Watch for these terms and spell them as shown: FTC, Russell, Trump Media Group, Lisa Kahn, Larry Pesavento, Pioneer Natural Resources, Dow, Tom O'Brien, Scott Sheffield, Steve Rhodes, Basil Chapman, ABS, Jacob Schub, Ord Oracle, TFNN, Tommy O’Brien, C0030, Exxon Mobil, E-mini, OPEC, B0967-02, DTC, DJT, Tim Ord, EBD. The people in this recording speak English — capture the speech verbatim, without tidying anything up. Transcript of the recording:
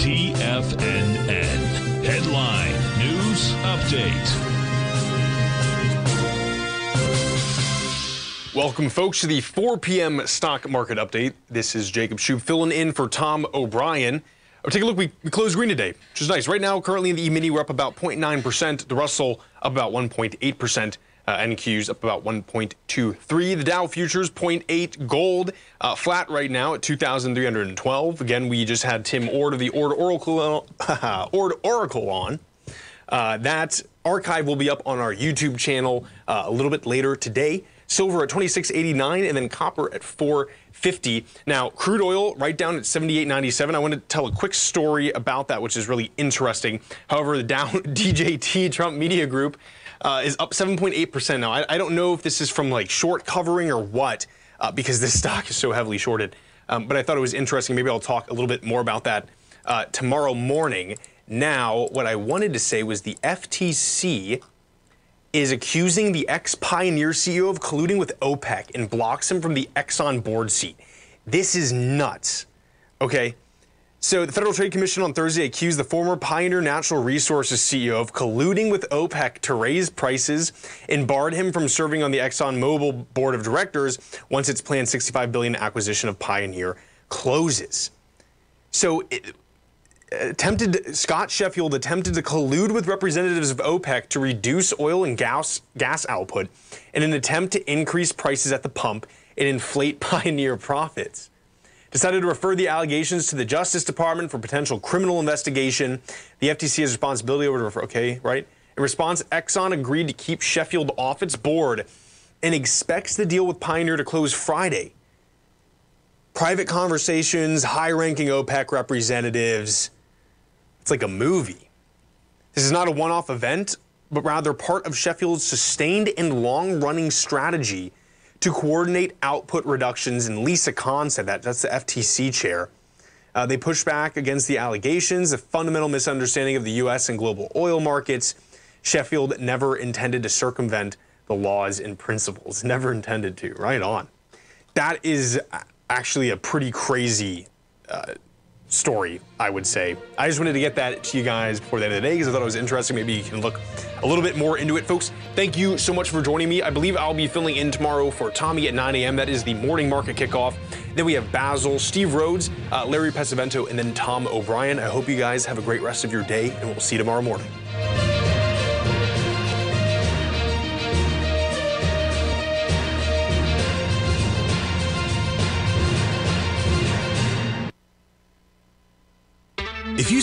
T F N N. Headline News Update. Welcome, folks, to the four p m stock market update. This is Jacob Schub filling in for Tom O'Brien. Oh, take a look. We, we closed green today, which is nice. Right now, currently in the E-mini, we're up about zero point nine percent. The Russell up about one point eight percent. Uh, N Q's up about one point two three. The Dow futures zero point eight. Gold uh, flat right now at two thousand three hundred twelve. Again, we just had Tim Ord of the Ord Oracle, uh, Ord Oracle on. Uh, that archive will be up on our YouTube channel uh, a little bit later today. Silver at twenty-six eighty-nine, and then copper at four fifty. Now, crude oil right down at seventy-eight ninety-seven. I want to tell a quick story about that, which is really interesting. However, the Dow D J T Trump Media Group uh, is up seven point eight percent now. I, I don't know if this is from like short covering or what, uh, because this stock is so heavily shorted. Um, but I thought it was interesting. Maybe I'll talk a little bit more about that uh, tomorrow morning. Now, what I wanted to say was the F T C is accusing the ex-Pioneer C E O of colluding with OPEC and blocks him from the Exxon board seat. This is nuts, okay? So the Federal Trade Commission on Thursday accused the former Pioneer Natural Resources C E O of colluding with OPEC to raise prices and barred him from serving on the Exxon Mobil board of directors once its planned sixty-five billion dollars acquisition of Pioneer closes. So it, Attempted Scott Sheffield attempted to collude with representatives of OPEC to reduce oil and gas gas output in an attempt to increase prices at the pump and inflate Pioneer profits. Decided to refer the allegations to the Justice Department for potential criminal investigation. The F T C has responsibility over to refer. Okay, right. In response, Exxon agreed to keep Sheffield off its board and expects the deal with Pioneer to close Friday. Private conversations, high-ranking OPEC representatives. It's like a movie. This is not a one-off event, but rather part of Sheffield's sustained and long-running strategy to coordinate output reductions, and Lisa Kahn said that. That's the F T C chair. Uh, they pushed back against the allegations, a fundamental misunderstanding of the U S and global oil markets. Sheffield never intended to circumvent the laws and principles. Never intended to. Right on. That is actually a pretty crazy uh, story, I would say. I just wanted to get that to you guys before the end of the day because I thought it was interesting. Maybe you can look a little bit more into it. Folks, thank you so much for joining me. I believe I'll be filling in tomorrow for Tommy at nine a m That is the morning market kickoff. Then we have Basil, Steve Rhodes, uh, Larry Pesavento, and then Tom O'Brien. I hope you guys have a great rest of your day, and we'll see you tomorrow morning. If you